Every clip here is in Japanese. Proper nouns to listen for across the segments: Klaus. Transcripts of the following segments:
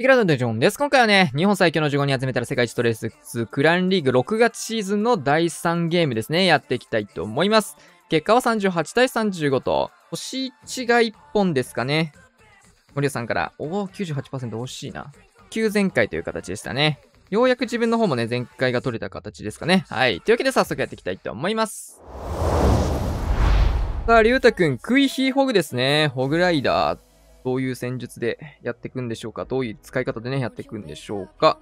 いくらどんどんジョンです。今回はね、日本最強の15人集めたら世界一とレース2クランリーグ6月シーズンの第3ゲームですね、やっていきたいと思います。結果は38対35と、星1が1本ですかね。森尾さんから、おお、98% 惜しいな。9全開という形でしたね。ようやく自分の方もね、全開が取れた形ですかね。はい。というわけで早速やっていきたいと思います。さあ、りゅうたくん、クイヒーホグですね。ホグライダー。どういう戦術でやっていくんでしょうか？どういう使い方でね、やっていくんでしょうか？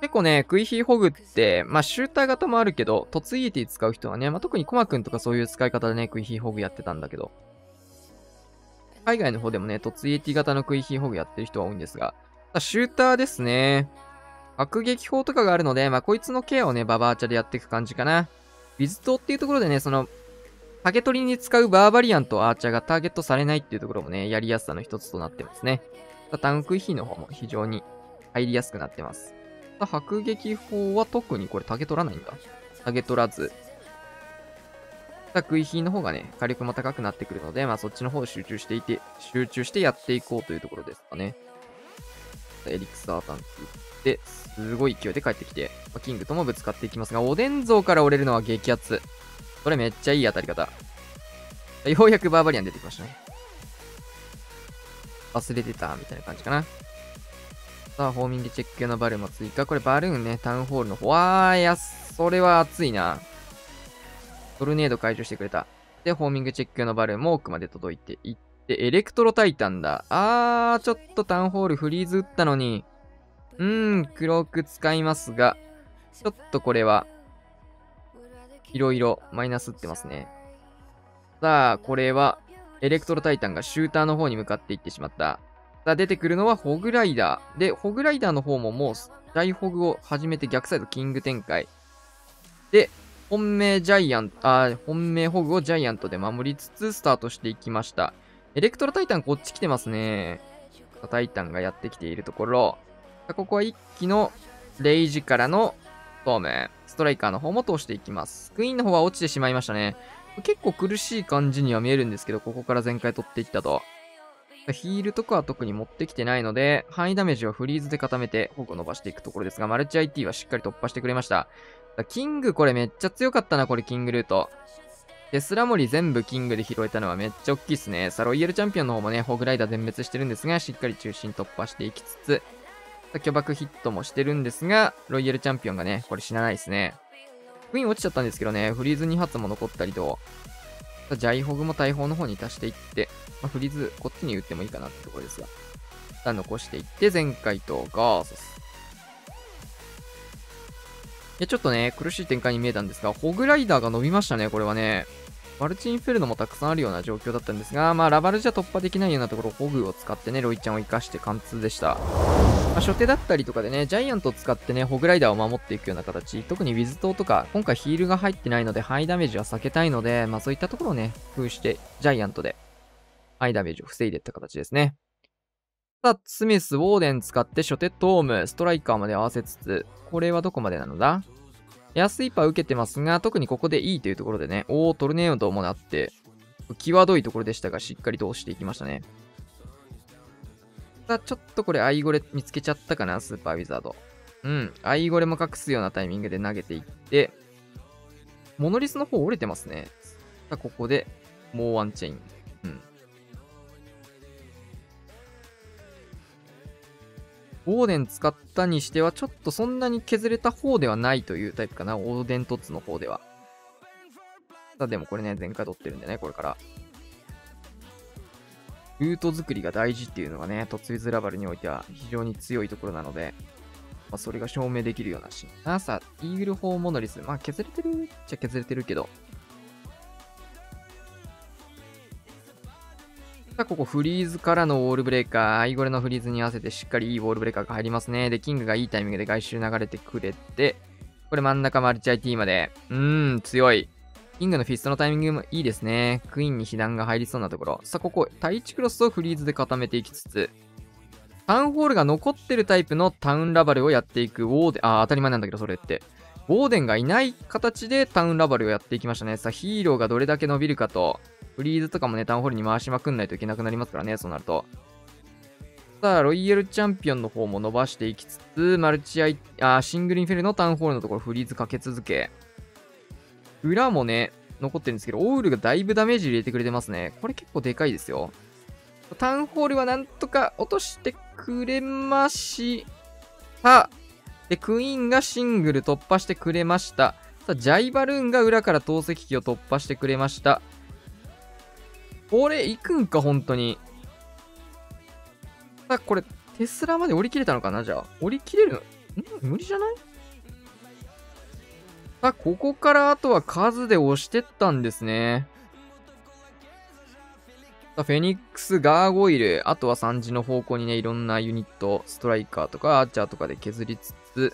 結構ね、クイヒーホグって、まあ、シューター型もあるけど、突撃ティ使う人はね、まあ、特にコマくんとかそういう使い方でね、クイヒーホグやってたんだけど、海外の方でもね、突撃型のクイヒーホグやってる人は多いんですが、シューターですね。爆撃砲とかがあるので、まあ、こいつのケアをね、ババアチャでやっていく感じかな。ウィズ島っていうところでね、その、竹取りに使うバーバリアンとアーチャーがターゲットされないっていうところもね、やりやすさの一つとなってますね。タンクイヒーの方も非常に入りやすくなってます。迫撃砲は特にこれタゲ取らないんだ。タゲ取らず。クイヒーの方がね、火力も高くなってくるので、まあそっちの方を集中してやっていこうというところですかね。エリクサータンクで、すごい勢いで帰ってきて、キングともぶつかっていきますが、おでん像から折れるのは激アツ。これめっちゃいい当たり方。ようやくバーバリアン出てきましたね。忘れてたみたいな感じかな。さあ、ホーミングチェック用のバルーンも追加。これバルーンね、タウンホールの方。わー、いや、それは熱いな。トルネード解除してくれた。で、ホーミングチェック用のバルーンも奥まで届いていって、エレクトロタイタンだ。ちょっとタウンホールフリーズ打ったのに。クローク使いますが、ちょっとこれは、いろいろマイナスってますね。さあ、これは、エレクトロタイタンがシューターの方に向かっていってしまった。さあ、出てくるのはホグライダー。で、ホグライダーの方ももう、大ホグを始めて逆サイドキング展開。で、本命ホグをジャイアントで守りつつスタートしていきました。エレクトロタイタンこっち来てますね。タイタンがやってきているところ。ここは一機のレイジからのトーム。ストライカーの方も通していきます。クイーンの方は落ちてしまいましたね。結構苦しい感じには見えるんですけど、ここから全開取っていったと。ヒールとかは特に持ってきてないので、範囲ダメージはフリーズで固めて、矛を伸ばしていくところですが、マルチ IT はしっかり突破してくれました。キングこれめっちゃ強かったな、これキングルート。テスラモリ全部キングで拾えたのはめっちゃ大きいですね。さあ、ロイヤルチャンピオンの方もね、ホグライダー全滅してるんですが、しっかり中心突破していきつつ、巨爆ヒットもしてるんですが、ロイヤルチャンピオンがね、これ死なないですね。クイーン落ちちゃったんですけどね、フリーズ2発も残ったりと、ジャイホグも大砲の方に足していって、フリーズこっちに打ってもいいかなってところですが、一旦残していって、全開とガーサス。いや、ちょっとね、苦しい展開に見えたんですが、ホグライダーが伸びましたね、これはね。マルチインフェルノもたくさんあるような状況だったんですが、まあ、ラバルじゃ突破できないようなところ、ホグを使ってね、ロイちゃんを生かして貫通でした。まあ、初手だったりとかでね、ジャイアントを使ってね、ホグライダーを守っていくような形、特にウィズ島とか、今回ヒールが入ってないので、ハイダメージは避けたいので、まあ、そういったところをね、工夫して、ジャイアントで、ハイダメージを防いでいった形ですね。さあ、スミス、ウォーデン使って、初手トーム、ストライカーまで合わせつつ、これはどこまでなのだ？エアスイーパー受けてますが、特にここでいいというところでね、トルネードもなって、際どいところでしたが、しっかり通していきましたね。さあ、ちょっとこれ、アイゴレ見つけちゃったかな、スーパーウィザード。アイゴレも隠すようなタイミングで投げていって、モノリスの方折れてますね。さあ、ここで、もうワンチェイン。オーデン使ったにしては、ちょっとそんなに削れた方ではないというタイプかな。オーデントッツの方では。さあ、でもこれね、前回取ってるんでね、これから。ルート作りが大事っていうのがね、トツウィズラバルにおいては非常に強いところなので、まあ、それが証明できるようなシーン。さあ、イーグル砲モノリス。まあ、削れてるっちゃ削れてるけど。さあ、ここフリーズからのウォールブレーカー。アイゴレのフリーズに合わせてしっかりいいウォールブレーカーが入りますね。で、キングがいいタイミングで外周流れてくれて、これ真ん中マルチ IT まで。強い。キングのフィストのタイミングもいいですね。クイーンに被弾が入りそうなところ。さあ、ここ、対地クロスをフリーズで固めていきつつ、タウンホールが残ってるタイプのタウンラバルをやっていくウォーデン、当たり前なんだけど、それって。ウォーデンがいない形でタウンラバルをやっていきましたね。さあ、ヒーローがどれだけ伸びるかと。フリーズとかもね、タウンホールに回しまくんないといけなくなりますからね、そうなると。さあ、ロイヤルチャンピオンの方も伸ばしていきつつ、マルチアイ、シングルインフェルノ、タウンホールのところフリーズかけ続け。裏もね、残ってるんですけど、オウルがだいぶダメージ入れてくれてますね。これ結構でかいですよ。タウンホールはなんとか落としてくれました。で、クイーンがシングル突破してくれました。さあ、ジャイバルーンが裏から投石機を突破してくれました。これ、行くんか、本当に。さあ、これ、テスラまで降り切れたのかな、じゃあ。降り切れるの？ん？無理じゃない？さあ、ここからあとは数で押してったんですね。さあ、フェニックス、ガーゴイル、あとは3時の方向にね、いろんなユニット、ストライカーとかアーチャーとかで削りつつ、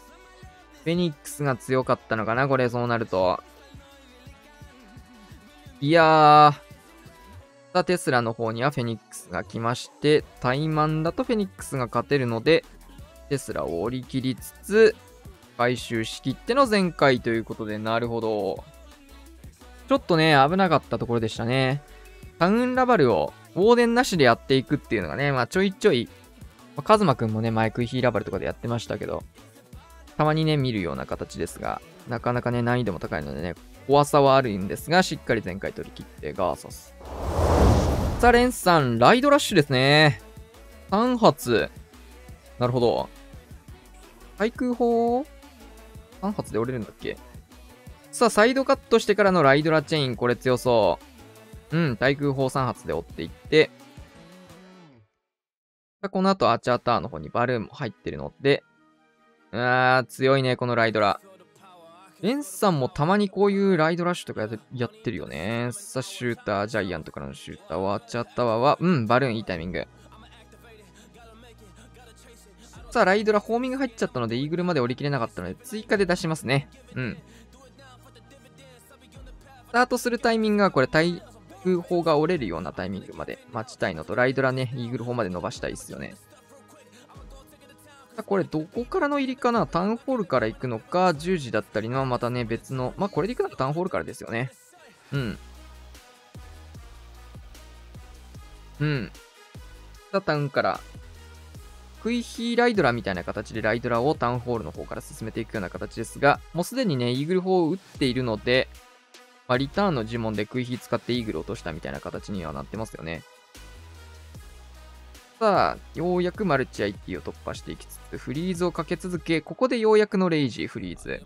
フェニックスが強かったのかな、これ、そうなると。いやー。さあ、テスラの方にはフェニックスが来まして、怠慢だとフェニックスが勝てるので、テスラを折り切りつつ、回収しきっての全開ということで、なるほど。ちょっとね、危なかったところでしたね。タウンラバルをウォーデンなしでやっていくっていうのがね、まあちょいちょい、カズマくんもね、マイクヒーラバルとかでやってましたけど、たまにね、見るような形ですが、なかなかね、難易度も高いのでね、怖さはあるんですが、しっかり全開取り切って、ガーサス。さあ、レンさん、ライドラッシュですね。3発。なるほど。対空砲3発で折れるんだっけ。さあ、サイドカットしてからのライドラチェイン、これ強そう。うん、対空砲3発で折っていって。さあ、この後、アーチャーターの方にバルーンも入ってるので。強いね、このライドラ。レンさんもたまにこういうライドラッシュとかやってるよね。さあ、シューター、ジャイアントからのシューターは、アーチャーターは、うん、バルーンいいタイミング。さあ、ライドラ、ホーミング入っちゃったので、イーグルまで降りきれなかったので、追加で出しますね。うん。スタートするタイミングは、これ、対空砲が折れるようなタイミングまで待ちたいのと、ライドラね、イーグル砲まで伸ばしたいですよね。さあ、これ、どこからの入りかな？タウンホールから行くのか、10時だったりの、またね、別の、まあ、これで行くのはタウンホールからですよね。うん。うん。さあ、タウンから。クイヒーライドラみたいな形でライドラをタウンホールの方から進めていくような形ですが、もうすでにね、イーグル砲を打っているので、まあ、リターンの呪文でクイヒー使ってイーグル落としたみたいな形にはなってますよね。さあ、ようやくマルチ IT を突破していきつつ、フリーズをかけ続け、ここでようやくのレイジーフリーズ。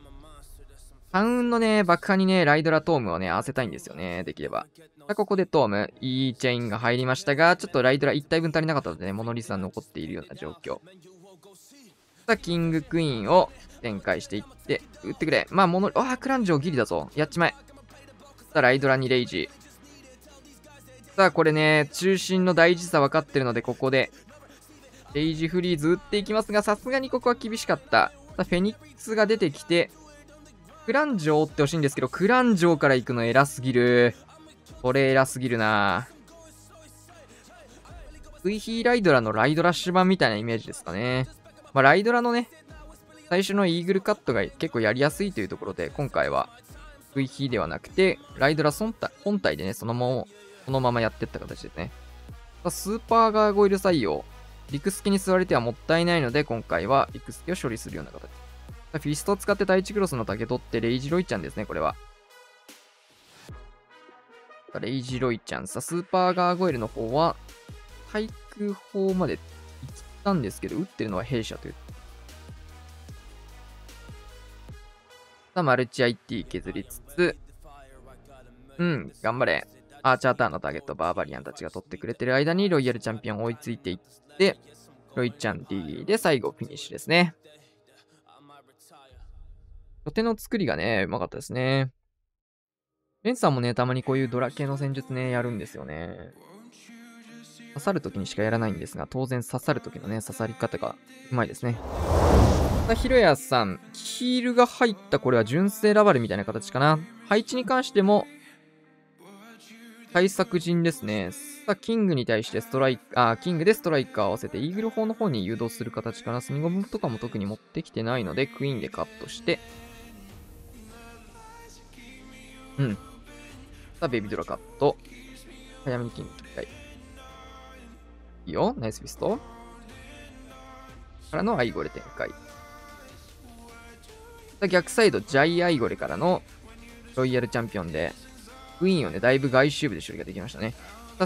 タウンのね、爆破にね、ライドラトームをね、合わせたいんですよね、できれば。さあ、ここでトーム、いいチェインが入りましたが、ちょっとライドラ1体分足りなかったのでね、モノリスは残っているような状況。さあ、キングクイーンを展開していって、打ってくれ。まあ、モノリ、ああ、クランジョギリだぞ。やっちまえ。さあ、ライドラにレイジー。さあ、これね、中心の大事さ分かってるので、ここで、レイジフリーズ打っていきますが、さすがにここは厳しかった。さあ、フェニックスが出てきて、クランジョを追ってほしいんですけど、クランジョから行くの偉すぎる。これ偉すぎるな。クイヒーライドラのライドラッシュ版みたいなイメージですかね。まあ、ライドラのね、最初のイーグルカットが結構やりやすいというところで、今回はクイヒーではなくて、ライドラ本体でね、そのままやってった形ですね。スーパーガーゴイル採用。リクスケに吸われてはもったいないので、今回はリクスケを処理するような形。フィストを使って第1クロスの竹取ってレイジロイちゃんですね、これは。レイジロイちゃん。さあ、スーパーガーゴイルの方は、対空砲まで行ったんですけど、撃ってるのは弊社という。さあ、マルチ IT 削りつつ、うん、頑張れ。アーチャーターのターゲット、バーバリアンたちが取ってくれてる間に、ロイヤルチャンピオン追いついていって、ロイちゃん D で最後フィニッシュですね。土手の作りがね、うまかったですね。レンさんもね、たまにこういうドラ系の戦術ね、やるんですよね。刺さるときにしかやらないんですが、当然刺さるときのね、刺さり方がうまいですね。さあ、ひろやさん、ヒールが入った、これは純正ラバルみたいな形かな。配置に関しても、対策陣ですね。さあ、キングに対してキングでストライカーを合わせて、イーグル砲の方に誘導する形かな。スミゴムとかも特に持ってきてないので、クイーンでカットして、うん。さあ、ベビードラカット。早めにキング切りたい。いいよ。ナイスフィスト。からのアイゴレ展開。逆サイド、ジャイアイゴレからのロイヤルチャンピオンで、クイーンをね、だいぶ外周部で処理ができましたね。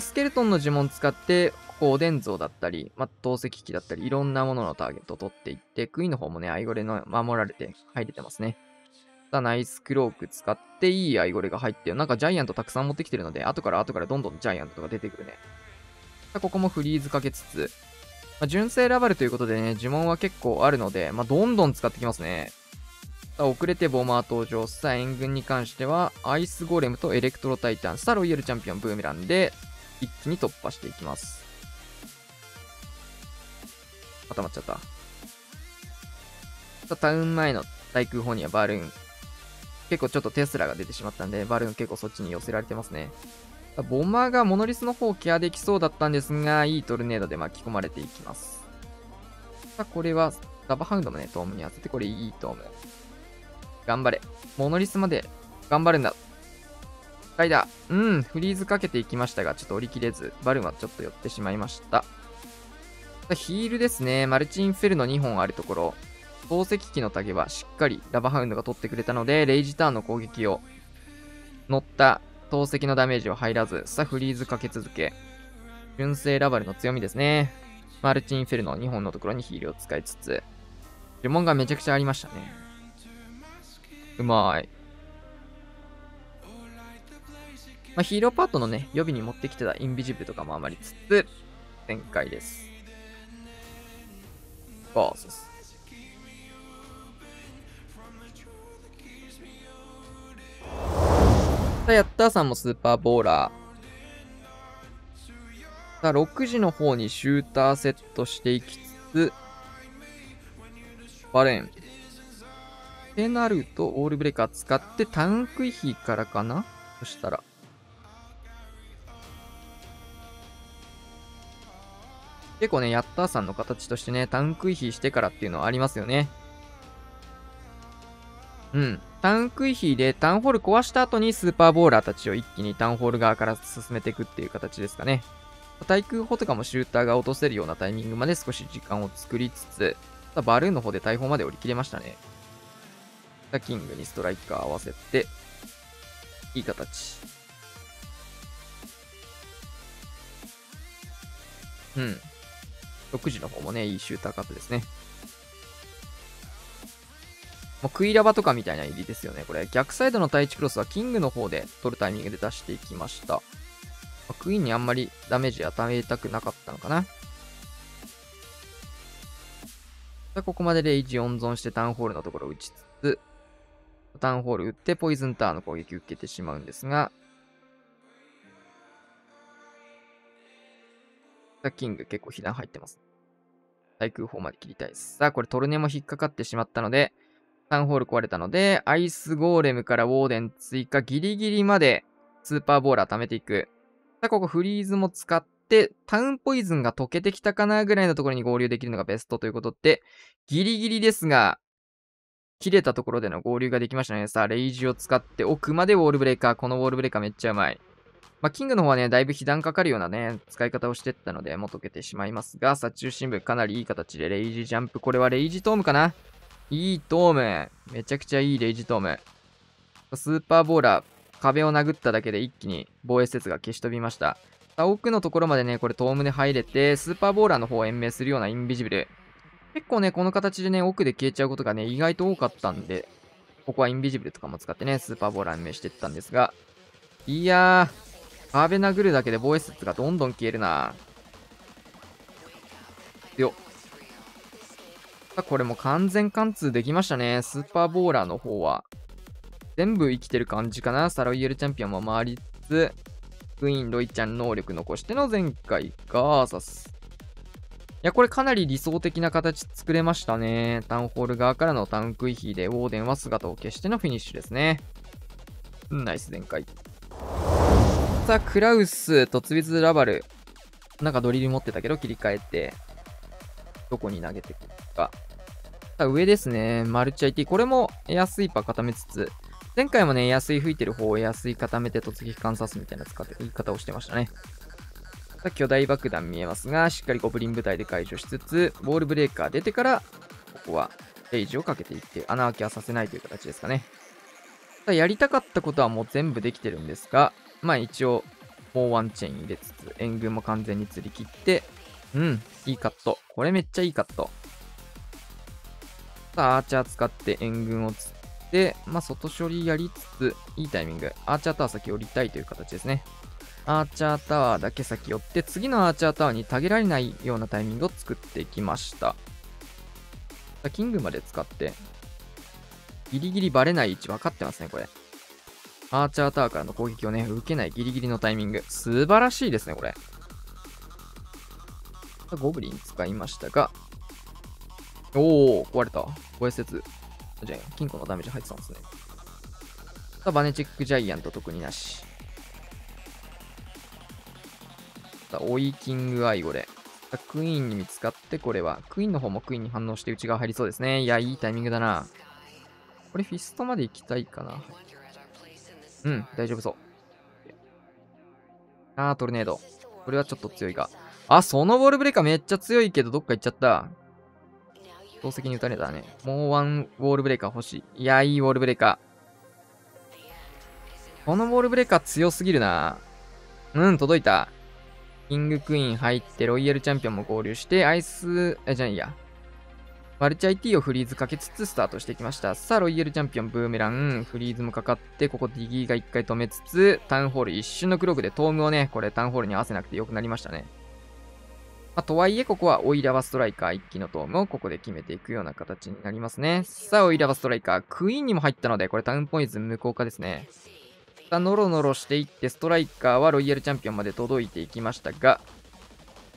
スケルトンの呪文使って、ここおでん像だったり、まあ、投石機だったり、いろんなもののターゲットを取っていって、クイーンの方もね、アイゴレの守られて入れてますね。ナイスクローク使っていいアイゴレが入って、なんかジャイアントたくさん持ってきてるので、後からどんどんジャイアントが出てくるね。ここもフリーズかけつつ、まあ、純正ラバルということでね、呪文は結構あるので、まあ、どんどん使ってきますね。遅れてボマー登場。さあ、援軍に関しては、アイスゴレムとエレクトロタイタン、さあ、ロイヤルチャンピオン、ブーメランで、一気に突破していきます。固まっちゃった。さあ、タウン前の対空砲にはバルーン。結構ちょっとテスラが出てしまったんで、バルーン結構そっちに寄せられてますね。ボマーがモノリスの方をケアできそうだったんですが、いいトルネードで巻き込まれていきます。さあ、これは、ガバハウンドもね、トームに当てて、これいいトーム。頑張れ。モノリスまで頑張るんだ。ライダー。うん、フリーズかけていきましたが、ちょっと折り切れず、バルーンはちょっと寄ってしまいました。ヒールですね。マルチインフェルノ2本あるところ、投石機のタゲはしっかりラバハウンドが取ってくれたので、レイジターンの攻撃を乗った投石のダメージは入らず、さあフリーズかけ続け、純正ラバルの強みですね。マルチインフェルノ2本のところにヒールを使いつつ、呪文がめちゃくちゃありましたね。うまい。まあ、ヒーローパートのね、予備に持ってきてたインビジブルとかも余りつつ、展開です。バーサス。さあ、ヤッターさんもスーパーボーラー。さあ、6時の方にシューターセットしていきつつ、バレン。ってなると、オールブレーカー使ってタウンクイヒーからかな？そしたら。結構ね、ヤッターさんの形としてね、タウンクイヒーしてからっていうのはありますよね。うん。タウンクイヒーでタウンホール壊した後にスーパーボーラーたちを一気にタウンホール側から進めていくっていう形ですかね。対空砲とかもシューターが落とせるようなタイミングまで少し時間を作りつつ、バルーンの方で大砲まで折り切れましたね。キングにストライカー合わせて、いい形。うん。6時の方もね、いいシューターカットですね。もうクイラバとかみたいな入りですよね、これ。逆サイドの対地クロスはキングの方で取るタイミングで出していきました。クイーンにあんまりダメージ与えたくなかったのかな。ここまでレイジ温存してタウンホールのところを打ちつつ、タウンホール打ってポイズンターの攻撃を受けてしまうんですが、キング結構被弾入ってます。対空砲まで切りたいです。さあ、これトルネも引っかかってしまったので、タウンホール壊れたので、アイスゴーレムからウォーデン追加ギリギリまでスーパーボーラー貯めていく。さあ、ここフリーズも使って、で、タウンポイズンが溶けてきたかなぐらいのところに合流できるのがベストということで、ギリギリですが、切れたところでの合流ができましたね。さあ、レイジを使って奥までウォールブレーカー。このウォールブレーカーめっちゃうまい。まあ、キングの方はね、だいぶ被弾かかるようなね、使い方をしてったので、もう溶けてしまいますが、さあ、中心部かなりいい形でレイジジャンプ。これはレイジトームかな？いいトーム。めちゃくちゃいいレイジトーム。スーパーボーラー、壁を殴っただけで一気に防衛施設が消し飛びました。奥のところまでね、これトームで入れて、スーパーボーラーの方を延命するようなインビジブル。結構ね、この形でね、奥で消えちゃうことがね、意外と多かったんで、ここはインビジブルとかも使ってね、スーパーボーラー延命していったんですが、いやー、壁殴るだけで防衛施設がどんどん消えるなよっ。さあ、これも完全貫通できましたね。スーパーボーラーの方は、全部生きてる感じかな。サロイエルチャンピオンも回りつつ、クイーン、ロイちゃん能力残しての前回ガーサス。いや、これかなり理想的な形作れましたね。タウンホール側からのタウンクイヒーで、ウォーデンは姿を消してのフィニッシュですね。うん、ナイス前回。さあ、クラウス、突立ラバル。なんかドリル持ってたけど切り替えて、どこに投げてくるか。さあ、上ですね。マルチ IT。これもエアスイーパー固めつつ、前回もね、エアスイ吹いてる方をエアスイ固めて突撃観察みたいな使って言い方をしてましたね。巨大爆弾見えますが、しっかりゴブリン部隊で解除しつつ、ウォールブレーカー出てから、ここはレイジをかけていって、穴開けはさせないという形ですかね。やりたかったことはもう全部できてるんですが、まあ一応、もうワンチェーン入れつつ、援軍も完全に釣り切って、うん、いいカット。これめっちゃいいカット。さあ、アーチャー使って援軍を釣って、まあ外処理やりつつ、いいタイミング。アーチャータワー先降りたいという形ですね。アーチャータワーだけ先寄って、次のアーチャータワーにたげられないようなタイミングを作っていきました。キングまで使って、ギリギリバレない位置分かってますね、これ。アーチャータワーからの攻撃をね、受けないギリギリのタイミング。素晴らしいですね、これ。ゴブリン使いましたが、おお、壊れた。ごえせつ。じゃあ、金庫のダメージ入ってたんですね。さあ、バネチックジャイアント特になし。追いキングアイゴレ。クイーンに見つかって、これは。クイーンの方もクイーンに反応して内側入りそうですね。いや、いいタイミングだな。これフィストまで行きたいかな。うん、大丈夫そう。あー、トルネード。これはちょっと強いか。あ、そのウォールブレーカーめっちゃ強いけど、どっか行っちゃった。投石に打たれたね。もうワンウォールブレーカー欲しい。いや、いいウォールブレーカー。このウォールブレーカー強すぎるな。うん、届いた。キングクイーン入って、ロイヤルチャンピオンも合流して、アイス、じゃないや。マルチ IT をフリーズかけつつスタートしてきました。さあ、ロイヤルチャンピオン、ブーメラン、フリーズもかかって、ここディギーが1回止めつつ、タウンホール一瞬のクログでトームをね、これタウンホールに合わせなくてよくなりましたね。まあ、とはいえ、ここはオイラバストライカー1機のトームをここで決めていくような形になりますね。さあ、オイラバストライカー、クイーンにも入ったので、これタウンポイズン無効化ですね。さあ、ノロノロしていって、ストライカーはロイヤルチャンピオンまで届いていきましたが、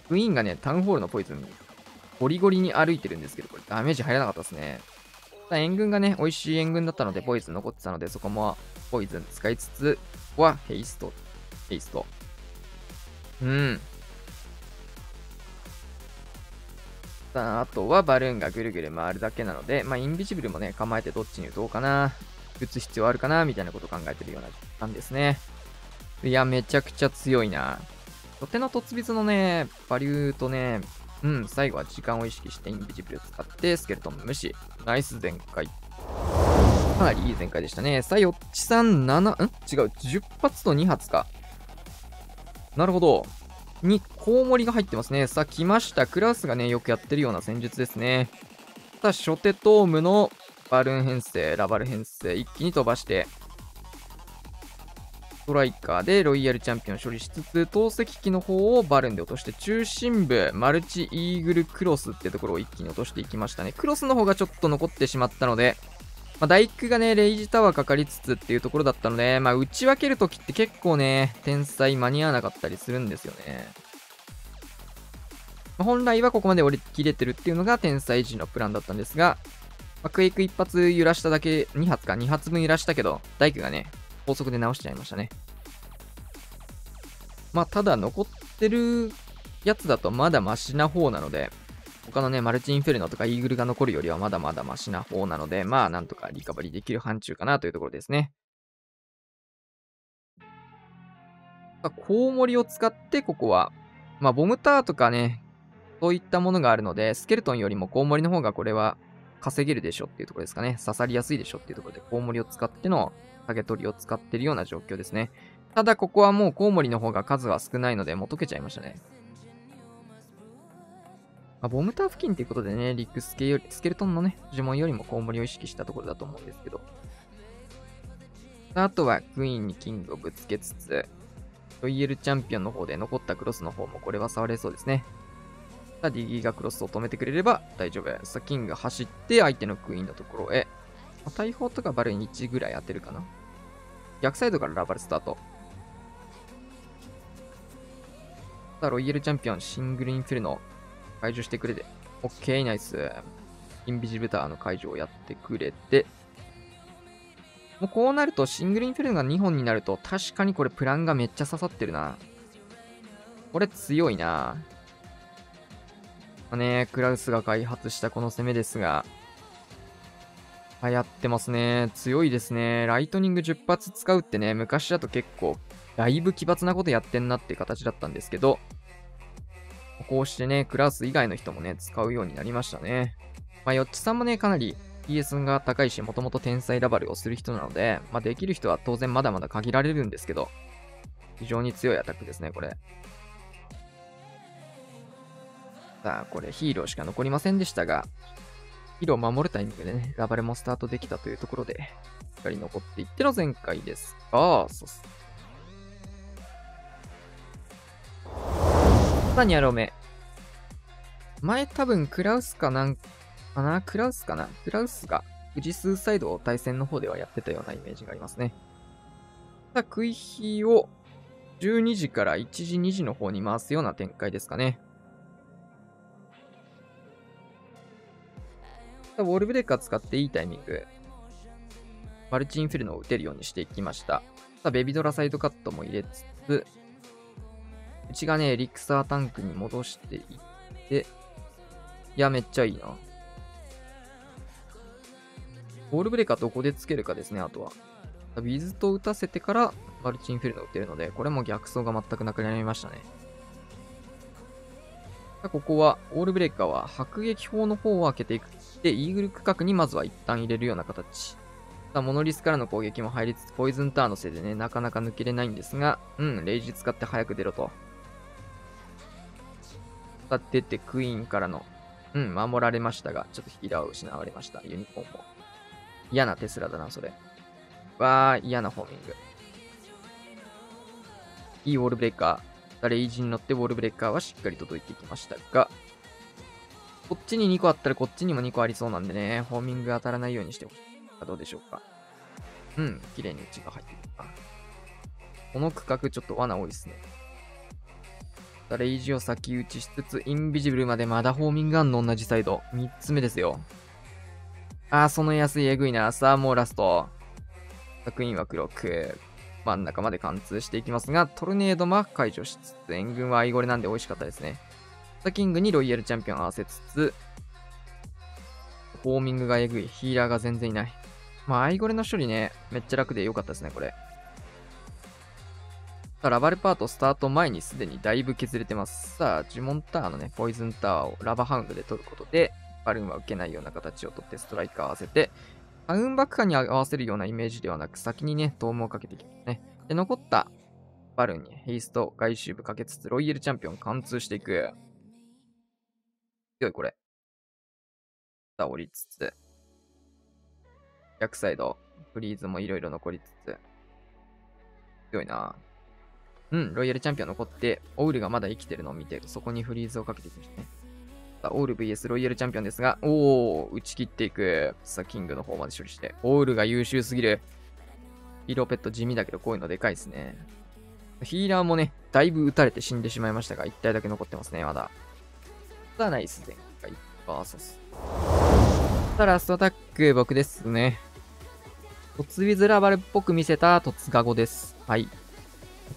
クイーンがね、タウンホールのポイズン、ゴリゴリに歩いてるんですけど、これダメージ入らなかったですね。さあ、援軍がね、美味しい援軍だったので、ポイズン残ってたので、そこもポイズン使いつつ、ここはヘイスト。ヘイスト。さあ、あとはバルーンがぐるぐる回るだけなので、まあ、インビジブルもね、構えてどっちに打とうかな、打つ必要あるかな、みたいなことを考えてるような感じですね。いや、めちゃくちゃ強いな。土手の突筆のね、バリューとね、うん、最後は時間を意識してインビジブルを使ってスケルトン無視。ナイス全開。かなりいい全開でしたね。さあ、よっちさん7、違う、10発と2発か。なるほど。に、コウモリが入ってますね。さあ、来ました。クラウスがね、よくやってるような戦術ですね。さあ、初手トームのバルーン編成、ラバル編成、一気に飛ばして、ストライカーでロイヤルチャンピオン処理しつつ、投石機の方をバルーンで落として、中心部、マルチイーグルクロスってところを一気に落としていきましたね。クロスの方がちょっと残ってしまったので、まあ、大工がね、レイジタワーかかりつつっていうところだったので、まあ、打ち分けるときって結構ね、天才間に合わなかったりするんですよね。まあ、本来はここまで折り切れてるっていうのが天才時のプランだったんですが、まあ、クエイク1発揺らしただけ、2発か、2発分揺らしたけど、大工がね、高速で直しちゃいましたね。まあ、ただ残ってるやつだとまだマシな方なので、他のね、マルチインフェルノとかイーグルが残るよりはまだまだマシな方なので、まあ、なんとかリカバリーできる範疇かなというところですね。コウモリを使って、ここは、まあ、ボムターとかね、そういったものがあるので、スケルトンよりもコウモリの方がこれは稼げるでしょっていうところですかね。刺さりやすいでしょっていうところで、コウモリを使っての、影取りを使ってるような状況ですね。ただここはもうコウモリの方が数は少ないのでもう溶けちゃいましたね。まあ、ボムター付近っていうことでね、リックス系よりスケルトンのね、呪文よりもコウモリを意識したところだと思うんですけど。あとはクイーンにキングをぶつけつつ、ロイヤルチャンピオンの方で残ったクロスの方もこれは触れそうですね。さあ、ディギーがクロスを止めてくれれば大丈夫。さあ、キングが走って相手のクイーンのところへ。大砲とかバルーン1ぐらい当てるかな。逆サイドからラバルスタート。さあ、ロイヤルチャンピオン、シングルインフェルノ、解除してくれて。オッケー、ナイス。インビジブターの解除をやってくれて。もうこうなると、シングルインフェルノが2本になると、確かにこれプランがめっちゃ刺さってるな。これ強いな。まあね、クラウスが開発したこの攻めですが、流行ってますね。強いですね。ライトニング10発使うってね、昔だと結構、だいぶ奇抜なことやってんなって形だったんですけど、こうしてね、クラス以外の人もね、使うようになりましたね。まあ、よっちさんもね、かなり PS が高いし、もともと天才ラバルをする人なので、まあ、できる人は当然まだまだ限られるんですけど、非常に強いアタックですね、これ。さあ、これヒーローしか残りませんでしたが、ヒーローを守るタイミングでね、ラバルもスタートできたというところで、しっかり残っていっての前回ですが、そうっす。さあ、2ロ目。前多分クラウスが富士スーサイドを対戦の方ではやってたようなイメージがありますね。さあ、クイヒを12時から1時、2時の方に回すような展開ですかね。ウォールブレーカー使っていいタイミング、マルチインフェルノを打てるようにしていきました。さあ、ベビドラサイドカットも入れつつ、うちがね、エリクサータンクに戻していって、いや、めっちゃいいな。ウォールブレーカーどこでつけるかですね、あとは。ビズと打たせてからマルチインフェルノを打てるので、これも逆走が全くなくなりましたね。ここは、オールブレーカーは迫撃砲の方を開けていく。で、イーグル区画にまずは一旦入れるような形。さあ、モノリスからの攻撃も入りつつ、ポイズンターンのせいでね、なかなか抜けれないんですが、うん、レイジ使って早く出ろと。さあ、出てクイーンからの、うん、守られましたが、ちょっとヒーラーを失われました、ユニコーンも。嫌なテスラだな、それ。わー、嫌なホーミング。いいウォールブレーカー。レイジに乗ってウォールブレーカーはしっかり届いてきましたが、こっちに2個あったらこっちにも2個ありそうなんでね、ホーミング当たらないようにしてほしいかどうでしょうか。うん、綺麗に血が入ってるな。この区画ちょっと罠多いですね。レイジを先打ちしつつ、インビジブルまでまだホーミングあんの、同じサイド。3つ目ですよ。あー、その安い、えぐいな。さあ、もうラスト。クイーンは黒く。真ん中まで貫通していきますが、トルネードも解除しつつ、援軍はアイゴレなんで美味しかったですね。キングにロイヤルチャンピオン合わせつつ、ホーミングがえぐい、ヒーラーが全然いない。まあ、アイゴレの処理ね、めっちゃ楽で良かったですね、これ。さあ、ラバルパートスタート前にすでにだいぶ削れてます。さあ、ジュモンタワーのね、ポイズンタワーをラバハウンドで取ることで、バルーンは受けないような形をとってストライカー合わせて、ハウン爆破に合わせるようなイメージではなく、先にね、トームをかけてきますね。で、残ったバルーンにヘイスト、外周部かけつつ、ロイヤルチャンピオン貫通していく。強い、これ。さあ、降りつつ。逆サイド、フリーズもいろいろ残りつつ。強いな。うん、ロイヤルチャンピオン残って、オールがまだ生きてるのを見て、そこにフリーズをかけてきましたね。オール VS ロイヤルチャンピオンですが、おー、打ち切っていく。さあ、キングの方まで処理して。オールが優秀すぎる。ヒーローペット地味だけど、こういうのでかいですね。ヒーラーもね、だいぶ打たれて死んでしまいましたが、1体だけ残ってますね、まだ。さあ、ナイス前回 VS。さあ、ラストアタック、僕ですね。突ウィズラバルっぽく見せた突ガゴです。はい。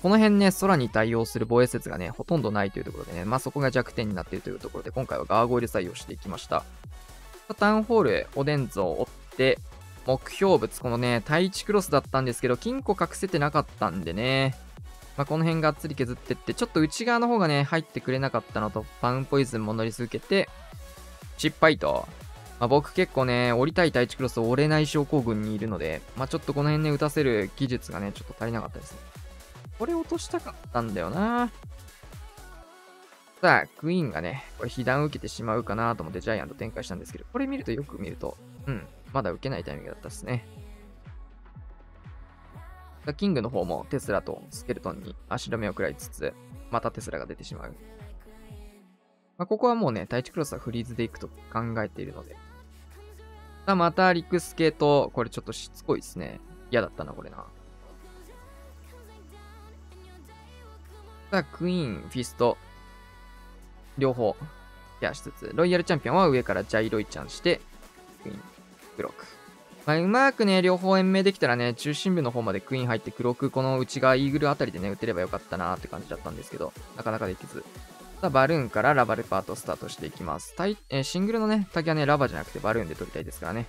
この辺ね、空に対応する防衛説がね、ほとんどないというところでね、まあそこが弱点になっているというところで、今回はガーゴイル採用していきました。タウンホール、オデンゾを追って、目標物、このね、対1クロスだったんですけど、金庫隠せてなかったんでね、まあこの辺がっつり削ってって、ちょっと内側の方がね、入ってくれなかったのと、バウンポイズンも乗り続けて、失敗と。まあ、僕結構ね、降りたい対1クロスを折れない症候群にいるので、まあちょっとこの辺ね、打たせる技術がね、ちょっと足りなかったですね。これ落としたかったんだよな。さあ、クイーンがね、これ被弾受けてしまうかなと思ってジャイアント展開したんですけど、これ見るとよく見ると、うん、まだ受けないタイミングだったですね。さあ、キングの方もテスラとスケルトンに足止めを食らいつつ、またテスラが出てしまう。まあ、ここはもうね、第1クロスはフリーズでいくと考えているので。さあ、またリクスケート、これちょっとしつこいですね。嫌だったな、これな。さあ、クイーン、フィスト、両方、ケアしつつ、ロイヤルチャンピオンは上からジャイロイちゃんして、クイーン、クローク。まあ、うまくね、両方延命できたらね、中心部の方までクイーン入って、クローク、この内側イーグルあたりでね、打てればよかったなーって感じだったんですけど、なかなかできず。さあ、バルーンからラバルパートスタートしていきます。シングルのね、先はね、ラバじゃなくてバルーンで取りたいですからね。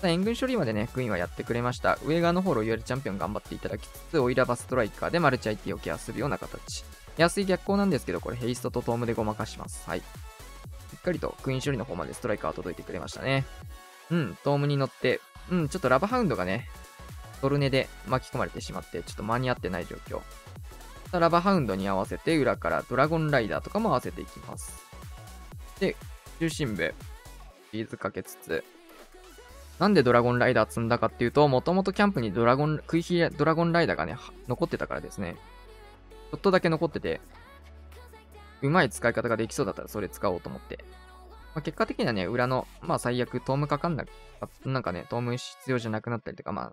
さあ、援軍処理までね、クイーンはやってくれました。上側の方、ロイヤルチャンピオン頑張っていただきつつ、オイラバストライカーでマルチ IT をケアするような形。安い逆光なんですけど、これヘイストとトームでごまかします。はい。しっかりとクイーン処理の方までストライカーは届いてくれましたね。うん、トームに乗って、うん、ちょっとラブハウンドがね、トルネで巻き込まれてしまって、ちょっと間に合ってない状況。ラバハウンドに合わせて裏からドラゴンライダーとかも合わせていきます。で、中心部ビーズかけつつ、なんでドラゴンライダー積んだかっていうと、もともとキャンプにドラゴンライダーがね残ってたからですね。ちょっとだけ残ってて、うまい使い方ができそうだったらそれ使おうと思って、まあ、結果的にはね裏の、まあ、最悪トームかかんなく、なんかねトーム必要じゃなくなったりとか、まあ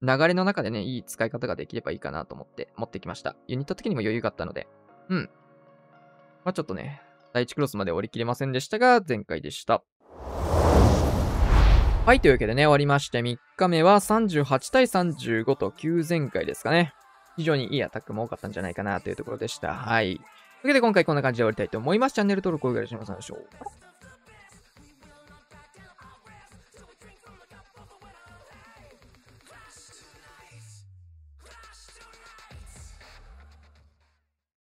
流れの中でね、いい使い方ができればいいかなと思って持ってきました。ユニット的にも余裕があったので。うん。まあちょっとね、第1クロスまで折り切れませんでしたが、前回でした。はい、というわけでね、終わりまして、3日目は38対35と急展開ですかね。非常にいいアタックも多かったんじゃないかなというところでした。はい。というわけで今回こんな感じで終わりたいと思います。チャンネル登録お願いします。